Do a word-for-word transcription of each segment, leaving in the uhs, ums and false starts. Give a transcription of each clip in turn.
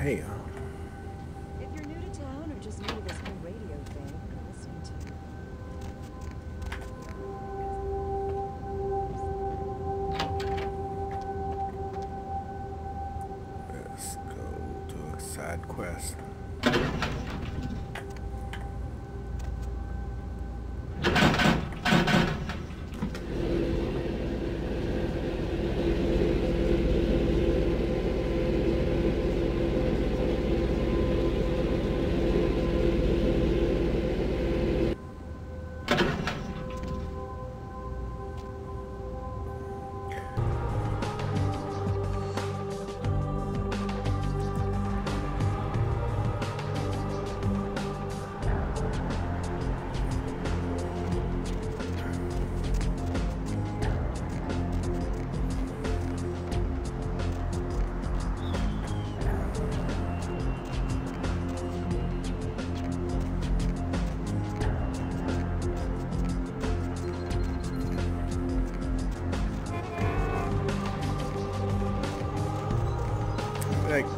Hey. If you're new to town or just new to this new radio thing you're listening to. Let's go to a side quest.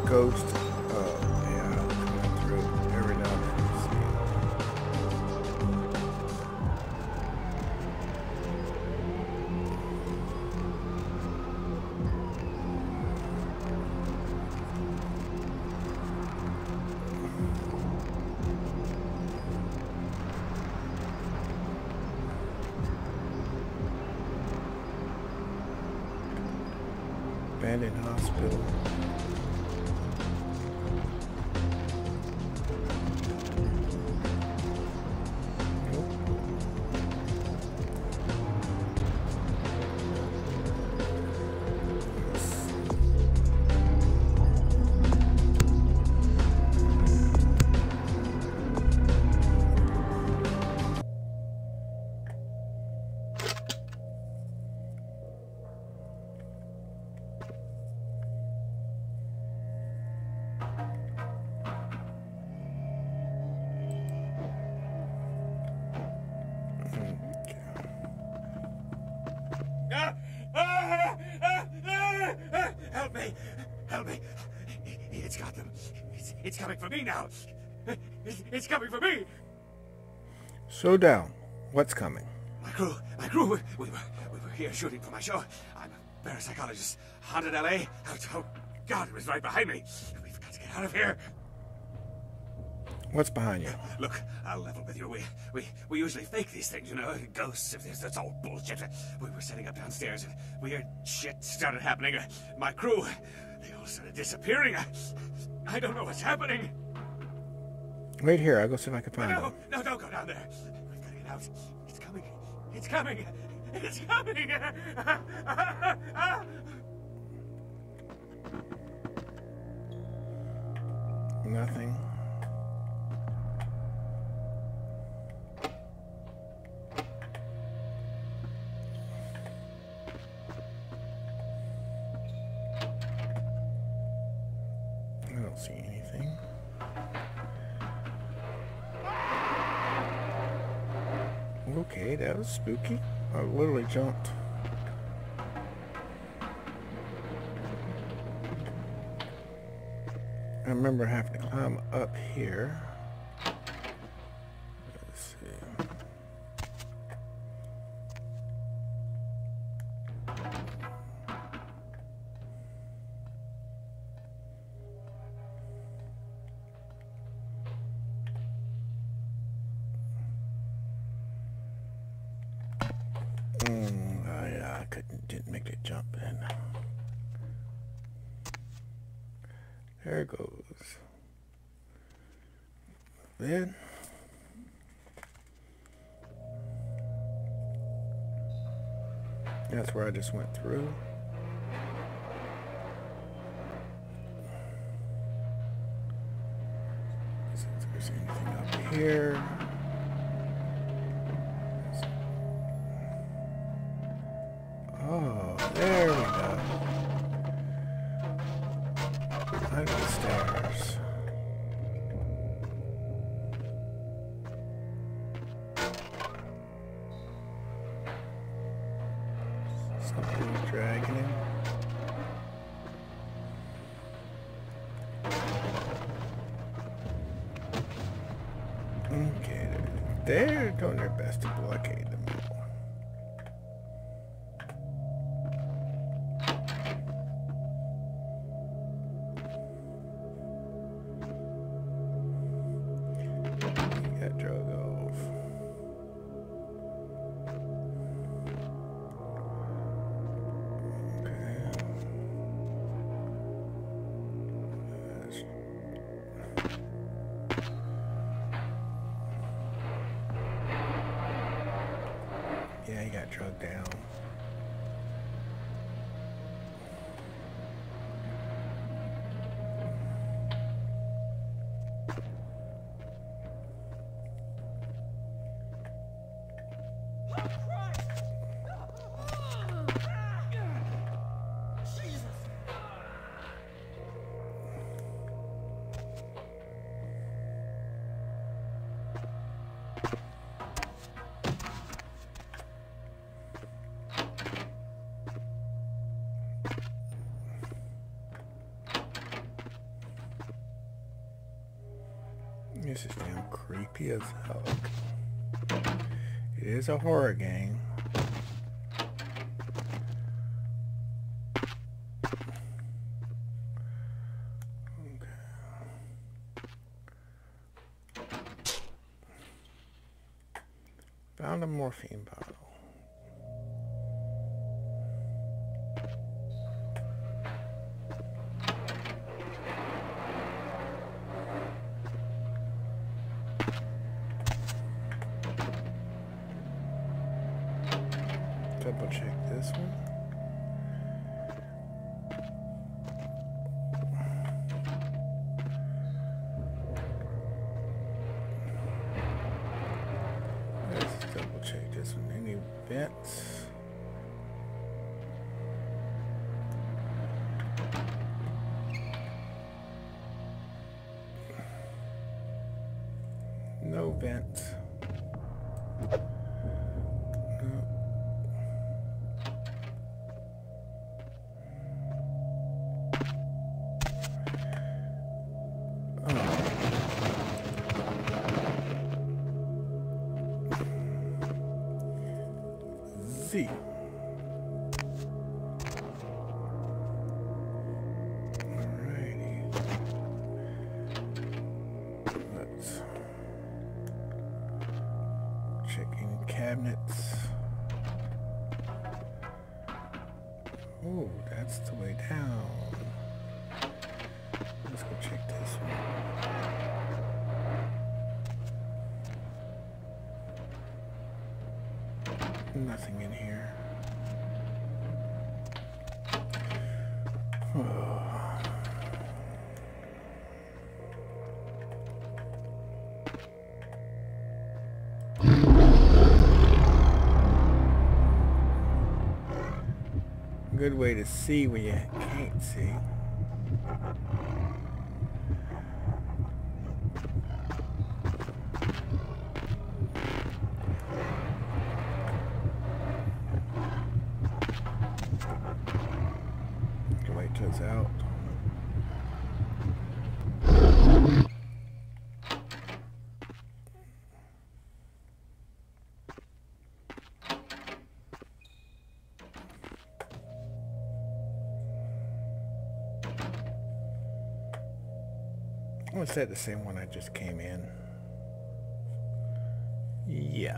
Ghost. Oh, yeah, I'll come through every now and then to see it. Abandoned hospital. It's coming for me now. It's, it's coming for me. Slow down. What's coming? My crew. My crew. We, we, were, we were here shooting for my show. I'm a parapsychologist. Haunted L A. Oh, oh, God, it was right behind me. We've got to get out of here. What's behind you? Look, I'll level with you. We, we, we usually fake these things, you know. Ghosts, if that's all bullshit. We were setting up downstairs and weird shit started happening. My crew, they all started disappearing. I don't know what's happening. Wait here. I'll go see if I can find no, them. No, don't go down there. I've got to get out. It's coming. It's coming. It's coming. Nothing. See anything? Okay, that was spooky. I literally jumped. I remember having to climb up here. Let's see. Didn't make it jump in. There it goes. Then that's where I just went through. See if there's anything up here. Oh, there we go. Climb the stairs. Something dragging him. They're doing their best to blockade the middle. This is damn creepy as hell. It is a horror game. Okay. Found a morphine bottle. No vent. No. Oh. Z. Nothing in here. Oh. Good way to see when you can't see. Out. Was that the same one I just came in? Yeah.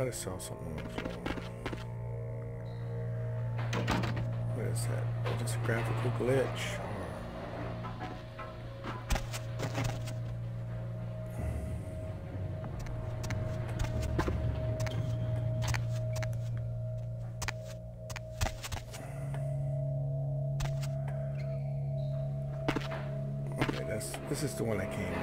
I just saw something on the floor. What is that? Is this a graphical glitch? Okay, that's, this is the one I came in.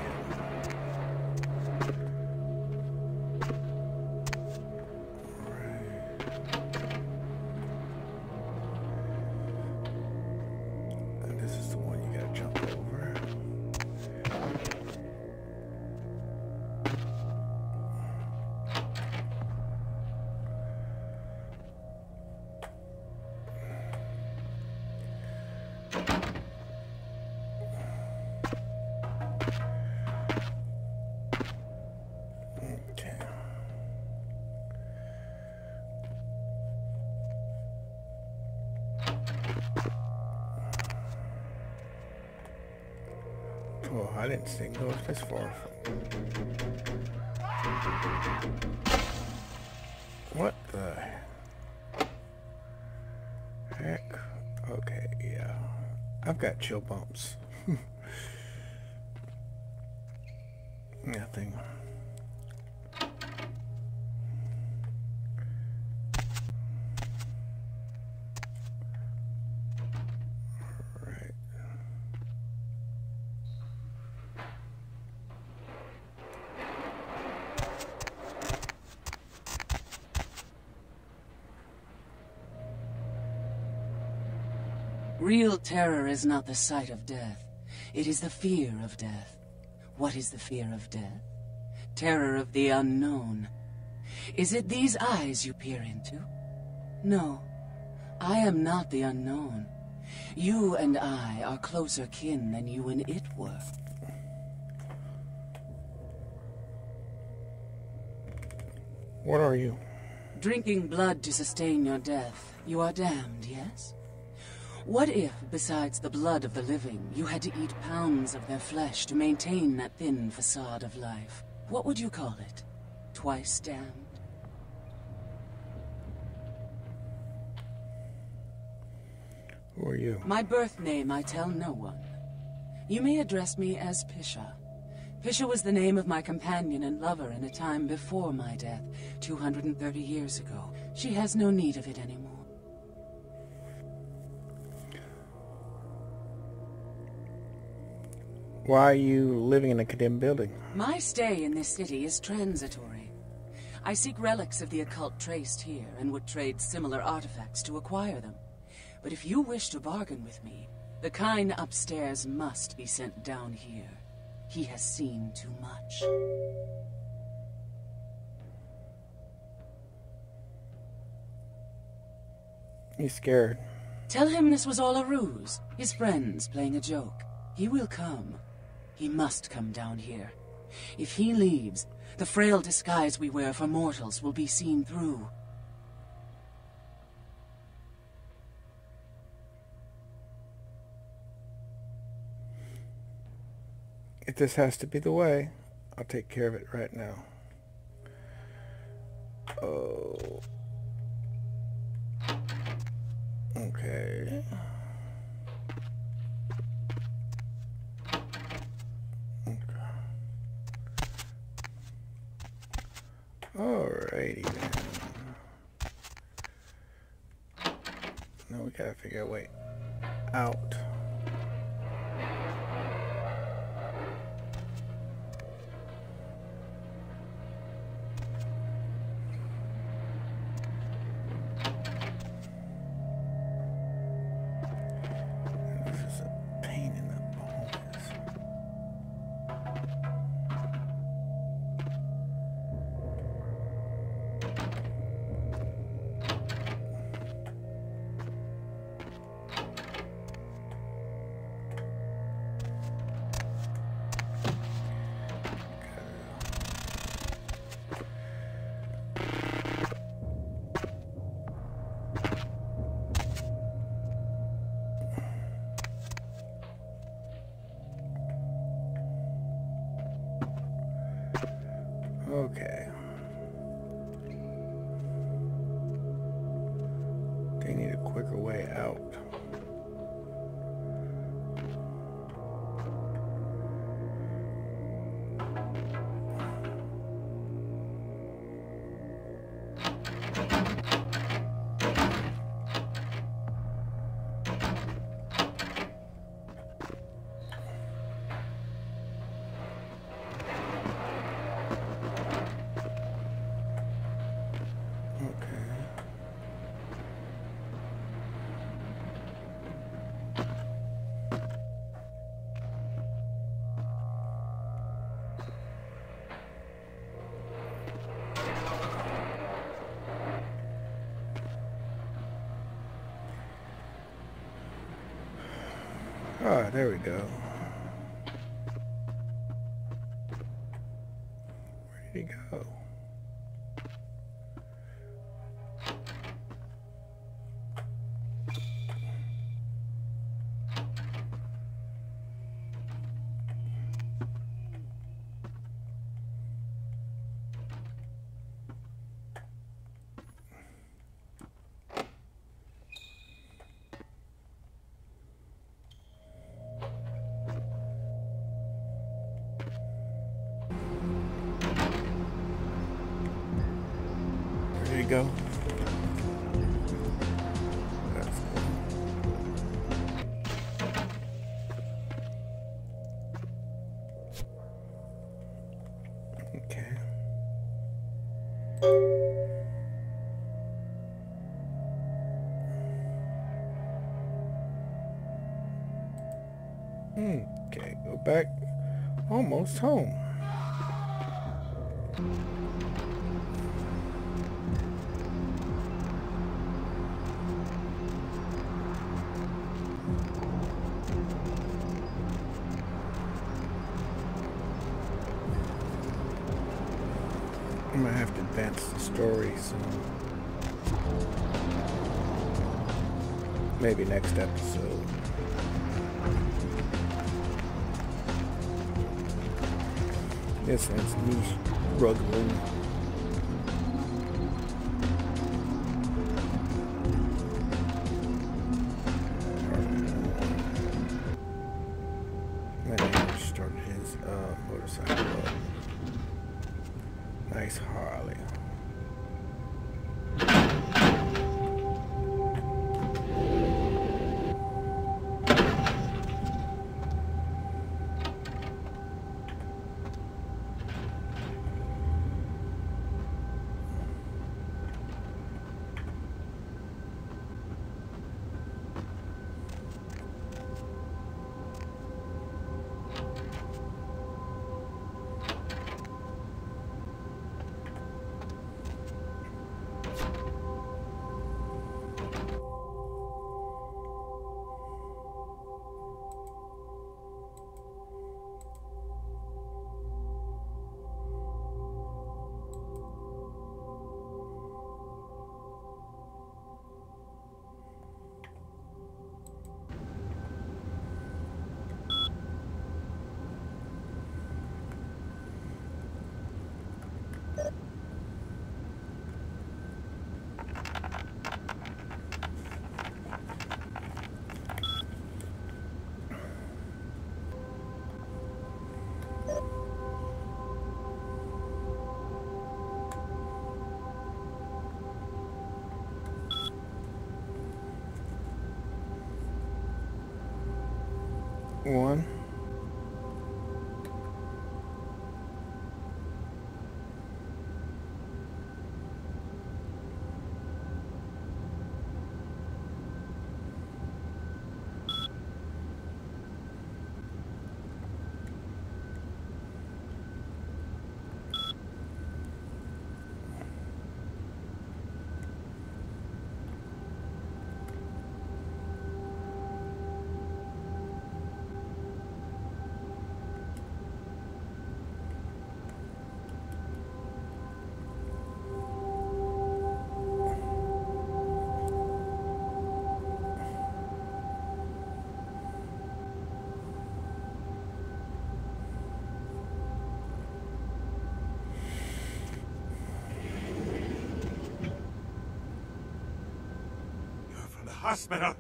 This is the one you gotta jump over. didn't sing. No, it's this far. What the heck? Okay, yeah. I've got chill bumps. Nothing. Real terror is not the sight of death. It is the fear of death. What is the fear of death? Terror of the unknown. Is it these eyes you peer into? No, I am not the unknown. You and I are closer kin than you and it were. What are you? Drinking blood to sustain your death. You are damned, yes? What if, besides the blood of the living, you had to eat pounds of their flesh to maintain that thin facade of life? What would you call it? Twice damned? Who are you? My birth name I tell no one. You may address me as Pisha. Pisha was the name of my companion and lover in a time before my death, two hundred thirty years ago. She has no need of it anymore. Why are you living in a condemned building? My stay in this city is transitory. I seek relics of the occult traced here and would trade similar artifacts to acquire them. But if you wish to bargain with me, the kind upstairs must be sent down here. He has seen too much. He's scared. Tell him this was all a ruse. His friends playing a joke. He will come. He must come down here. If he leaves, the frail disguise we wear for mortals will be seen through. If this has to be the way, I'll take care of it right now. Oh. Okay. Alrighty then. Now we gotta figure a way out. Okay. They need a quicker way out. Ah, there we go. Where did he go? go. That's cool. Okay. Okay, go back. Almost home. I'm gonna have to advance the story, so maybe next episode. This one's me struggling. My neighbor started his uh, motorcycle up. Nice Harley. One. Hospital.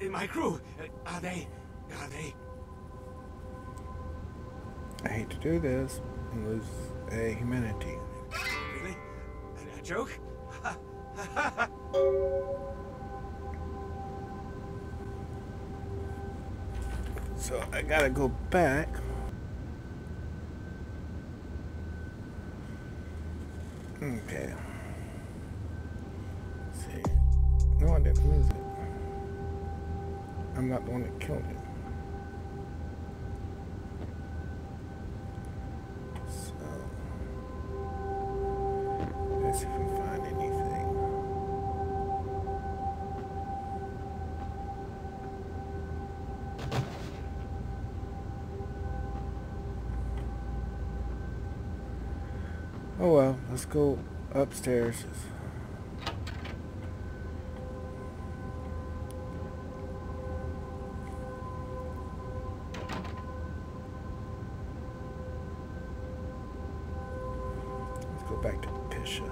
But my crew, are they, are they? I hate to do this and lose a humanity. Really? A, a joke? So I gotta go back. Okay. Let's see. No, I didn't lose it. I'm not the one that killed it. So, let's see if we find anything. Oh well, let's go upstairs. Go back to Pisha.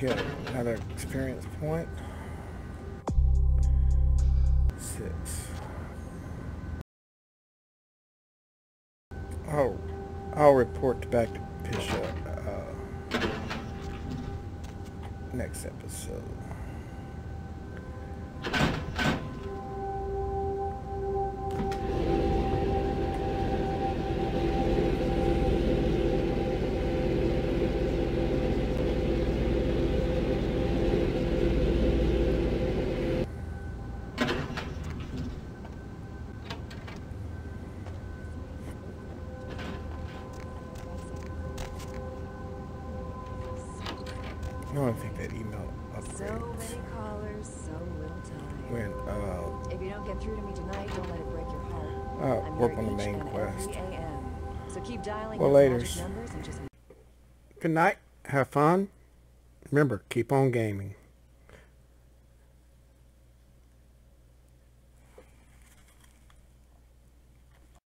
Good. another experience point. Six. Oh, I'll report back to Pisha uh, next episode. No, I think that email upgrades. So many callers, so little time. When, uh, if you don't get through to me tonight, don't let it break your heart. Uh, work on the main quest. So keep dialing well, laters. Numbers and just... Good night. Have fun. Remember, keep on gaming.